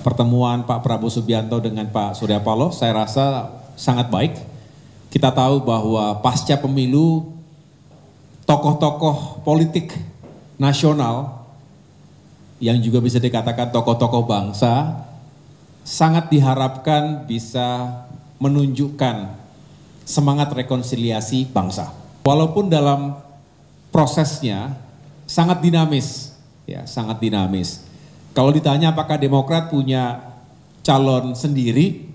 pertemuan Pak Prabowo Subianto dengan Pak Surya Paloh saya rasa sangat baik. Kita tahu bahwa pasca pemilu tokoh-tokoh politik nasional yang juga bisa dikatakan tokoh-tokoh bangsa sangat diharapkan bisa menunjukkan semangat rekonsiliasi bangsa. Walaupun dalam prosesnya sangat dinamis, ya sangat dinamis. Kalau ditanya apakah Demokrat punya calon sendiri,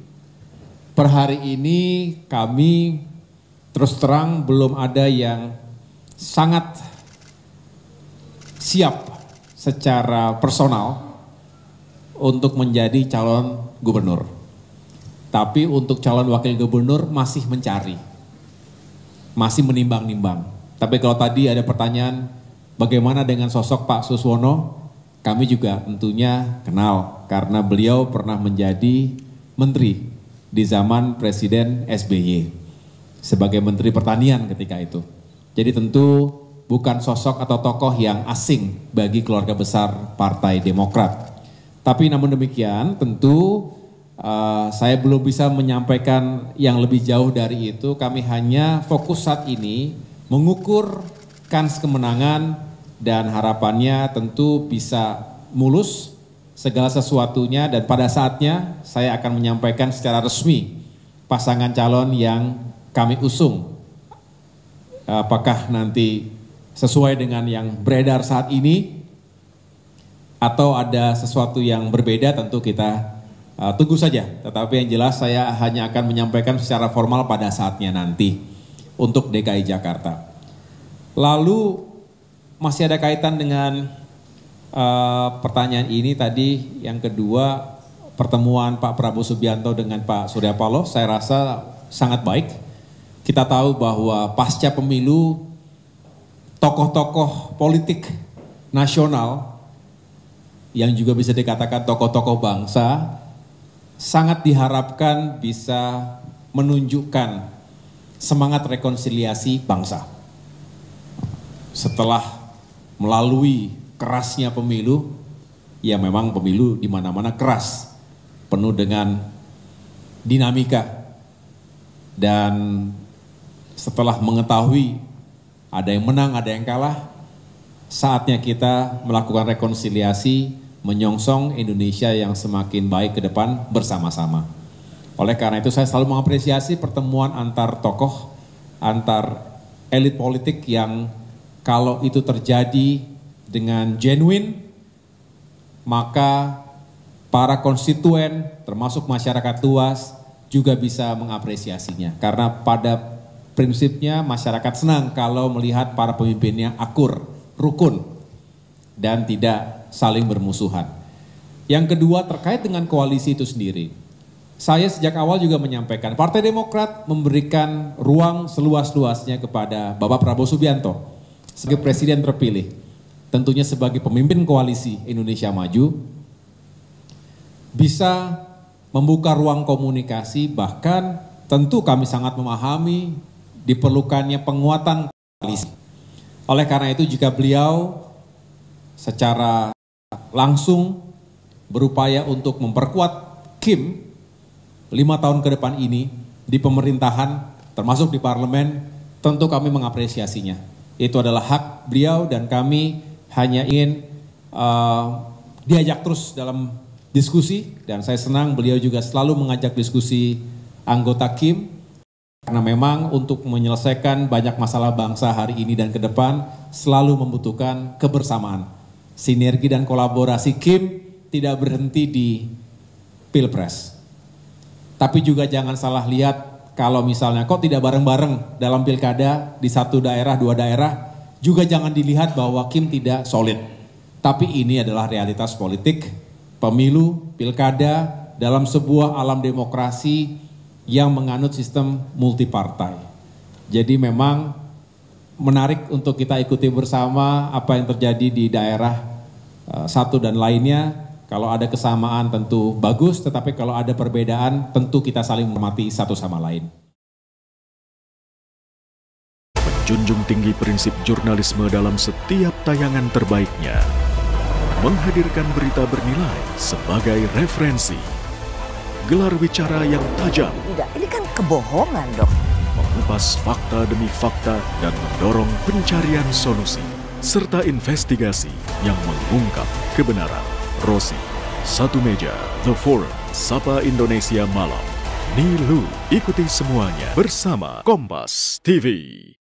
per hari ini kami terus terang belum ada yang sangat siap secara personal untuk menjadi calon gubernur. Tapi untuk calon wakil gubernur masih mencari, masih menimbang-nimbang. Tapi kalau tadi ada pertanyaan bagaimana dengan sosok Pak Suswono, kami juga tentunya kenal karena beliau pernah menjadi menteri di zaman Presiden SBY sebagai Menteri Pertanian ketika itu. Jadi tentu bukan sosok atau tokoh yang asing bagi keluarga besar Partai Demokrat. Tapi namun demikian tentu saya belum bisa menyampaikan yang lebih jauh dari itu. Kami hanya fokus saat ini mengukur kans kemenangan dan harapannya tentu bisa mulus segala sesuatunya. Dan pada saatnya saya akan menyampaikan secara resmi pasangan calon yang kami usung. Apakah nanti sesuai dengan yang beredar saat ini atau ada sesuatu yang berbeda, tentu kita tunggu saja. Tetapi yang jelas saya hanya akan menyampaikan secara formal pada saatnya nanti untuk DKI Jakarta. Lalu masih ada kaitan dengan pertanyaan ini tadi, yang kedua pertemuan Pak Prabowo Subianto dengan Pak Surya Paloh saya rasa sangat baik. Kita tahu bahwa pasca pemilu tokoh-tokoh politik nasional yang juga bisa dikatakan tokoh-tokoh bangsa sangat diharapkan bisa menunjukkan semangat rekonsiliasi bangsa. Setelah melalui kerasnya pemilu, ya memang pemilu di mana-mana keras, penuh dengan dinamika, dan setelah mengetahui ada yang menang, ada yang kalah, saatnya kita melakukan rekonsiliasi, menyongsong Indonesia yang semakin baik ke depan bersama-sama. Oleh karena itu saya selalu mengapresiasi pertemuan antar tokoh, antar elit politik yang kalau itu terjadi dengan genuine, maka para konstituen termasuk masyarakat luas juga bisa mengapresiasinya. Karena pada prinsipnya masyarakat senang kalau melihat para pemimpinnya akur, rukun, dan tidak saling bermusuhan. Yang kedua terkait dengan koalisi itu sendiri. Saya sejak awal juga menyampaikan Partai Demokrat memberikan ruang seluas-luasnya kepada Bapak Prabowo Subianto sebagai presiden terpilih. Tentunya sebagai pemimpin koalisi Indonesia Maju bisa membuka ruang komunikasi, bahkan tentu kami sangat memahami diperlukannya penguatan koalisi. Oleh karena itu jika beliau secara langsung berupaya untuk memperkuat KIM 5 tahun ke depan ini di pemerintahan termasuk di parlemen, tentu kami mengapresiasinya. Itu adalah hak beliau dan kami hanya ingin diajak terus dalam diskusi, dan saya senang beliau juga selalu mengajak diskusi anggota KIM. Karena memang untuk menyelesaikan banyak masalah bangsa hari ini dan ke depan selalu membutuhkan kebersamaan. Sinergi dan kolaborasi KIM tidak berhenti di Pilpres. Tapi juga jangan salah lihat kalau misalnya kok tidak bareng-bareng dalam pilkada di satu daerah, dua daerah, juga jangan dilihat bahwa KIM tidak solid. Tapi ini adalah realitas politik, pemilu, pilkada dalam sebuah alam demokrasi yang menganut sistem multipartai. Jadi memang menarik untuk kita ikuti bersama apa yang terjadi di daerah satu dan lainnya. Kalau ada kesamaan tentu bagus, tetapi kalau ada perbedaan tentu kita saling menghormati satu sama lain. Menjunjung tinggi prinsip jurnalisme dalam setiap tayangan terbaiknya. menghadirkan berita bernilai sebagai referensi. Gelar bicara yang tajam. Tidak, ini kan kebohongan dong. Mengupas fakta demi fakta dan mendorong pencarian solusi. Serta investigasi yang mengungkap kebenaran. Rosi, Satu Meja, The Forum, Sapa Indonesia Malam. Ni Lu, ikuti semuanya bersama Kompas TV.